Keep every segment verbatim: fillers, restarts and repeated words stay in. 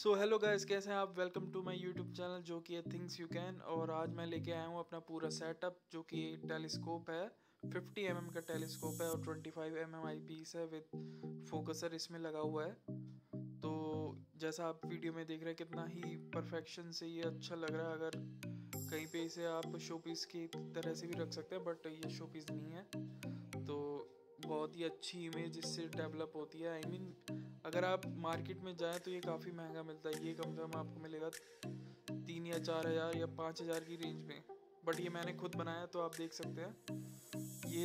So hello guys, कैसे हैं आप। Welcome to my YouTube channel जो कि है थिंग्स यू कैन। और आज मैं लेके आया हूँ अपना पूरा सेटअप जो कि टेलीस्कोप है, फिफ्टी एम एम का टेलीस्कोप है और twenty five M M eyepiece है विद फोकसर इसमें लगा हुआ है। तो जैसा आप वीडियो में देख रहे हैं कितना ही परफेक्शन से ये अच्छा लग रहा है। अगर कहीं पे इसे आप शो पीस की तरह से भी रख सकते हैं, बट ये शो पीस नहीं है। तो बहुत ही अच्छी इमेज इससे डेवलप होती है। आई I मीन mean, अगर आप मार्केट में जाएं तो ये काफ़ी महंगा मिलता है। ये कम से कम आपको मिलेगा तीन या चार हज़ार या पाँच हज़ार की रेंज में, बट ये मैंने खुद बनाया तो आप देख सकते हैं। ये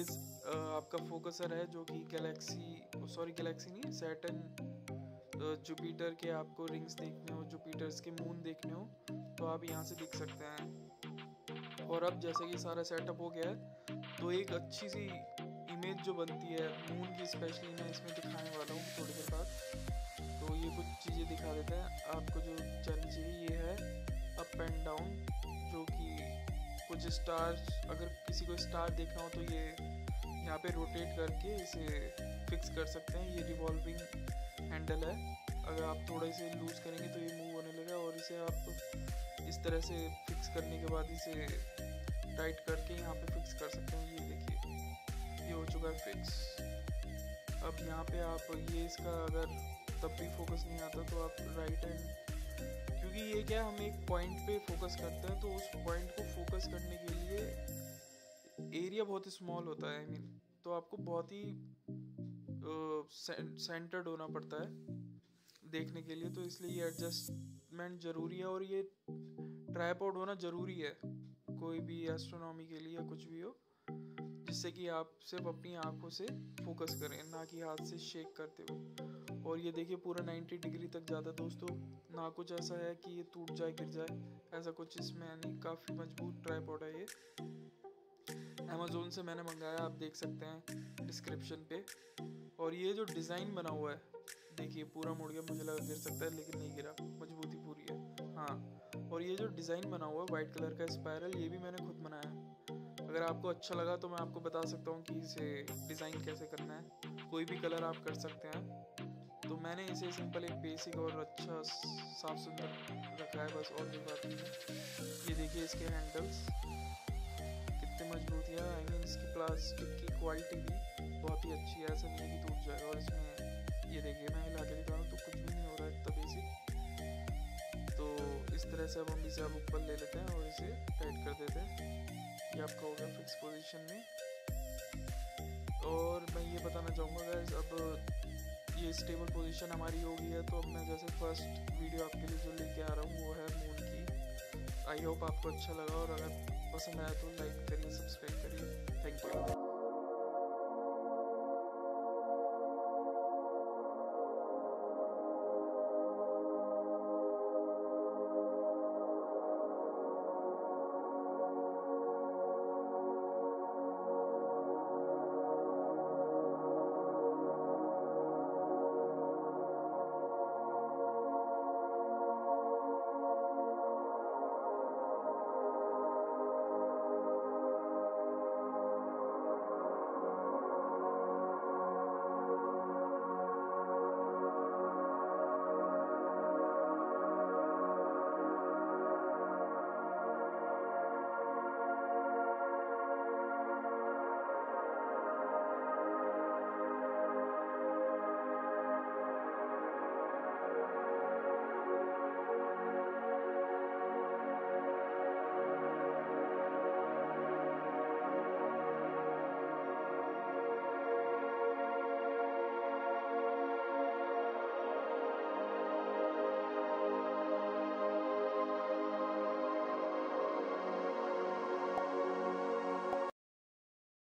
आपका फोकसर है जो कि गैलेक्सी सॉरी गैलेक्सी नहीं सैटर्न जुपिटर के आपको रिंग्स देखने हो, जुपिटर्स के मून देखने हो तो आप यहाँ से देख सकते हैं। और अब जैसे कि सारा सेटअप हो गया है तो एक अच्छी सी इमेज जो बनती है मून की, स्पेशली मैं इसमें दिखाने वाला हूँ थोड़ी देर बाद। तो ये कुछ चीज़ें दिखा देते हैं आपको जो चलनी चाहिए। ये है अप एंड डाउन जो कि कुछ स्टार्स, अगर किसी को स्टार देखना हो तो ये यहाँ पे रोटेट करके इसे फिक्स कर सकते हैं। ये रिवॉल्विंग हैंडल है, अगर आप थोड़े से लूज़ करेंगे तो ये मूव होने लगेगा। और इसे आप इस तरह से फिक्स करने के बाद इसे टाइट करके यहाँ पे फिक्स कर सकते हैं। ये देखिए ये हो चुका है फिक्स। अब यहाँ पे आप ये इसका अगर तब भी फोकस नहीं आता तो आप राइट हैंड, क्योंकि ये क्या हम एक पॉइंट पे फोकस करते हैं तो उस पॉइंट को फोकस करने के लिए एरिया बहुत स्मॉल होता है। आई मीन तो आपको बहुत ही सेंटर्ड होना पड़ता है देखने के लिए, तो इसलिए ये एडजस्टमेंट ज़रूरी है। और ये ट्राइपॉड होना ज़रूरी है कोई भी एस्ट्रोनॉमी के लिए या कुछ भी हो, जिससे कि आप सिर्फ अपनी आंखों से फोकस करें, ना कि हाथ से शेक करते हो। और ये देखिए पूरा नब्बे डिग्री तक जाता है दोस्तों, ना कुछ ऐसा है कि ये टूट जाए गिर जाए, ऐसा कुछ इसमें नहीं। काफ़ी मजबूत ट्राइपॉड है ये, अमेजोन से मैंने मंगाया, आप देख सकते हैं डिस्क्रिप्शन पे। और ये जो डिज़ाइन बना हुआ है देखिए पूरा मुड़ गया, मुझे लगा गिर सकता है लेकिन नहीं गिरा, मजबूती पूरी है। हाँ, और ये जो डिज़ाइन बना हुआ है वाइट कलर का स्पायरल, ये भी मैंने खुद बनाया है। अगर आपको अच्छा लगा तो मैं आपको बता सकता हूँ कि इसे डिज़ाइन कैसे करना है। कोई भी कलर आप कर सकते हैं। तो मैंने इसे सिंपल एक बेसिक और अच्छा साफ सुथरा रखा है बस, और कोई बात नहीं है। ये देखिए इसके हैंडल्स कितने मजबूत है। आई मीन इसकी प्लास्टिक की क्वालिटी भी बहुत ही अच्छी है, ऐसा नहीं है कि टूट जाएगा। और इसमें ये देखिए मैं हिला के दिखा रहा हूँ तो कुछ भी नहीं हो रहा है, इतना बेसिक। तो इस तरह से अब हम इसे अब ऊपर ले लेते हैं और इसे टाइट कर देते हैं। ये आपका हो गया फिक्स पोजीशन में। और मैं ये बताना चाहूँगा गाइस, अब ये स्टेबल पोजीशन हमारी हो गई है। तो अब मैं जैसे फर्स्ट वीडियो आपके लिए जो लेके आ रहा हूँ वो है मून की। आई होप आपको अच्छा लगा, और अगर पसंद आया तो लाइक करिए, सब्सक्राइब करिए। Thank you.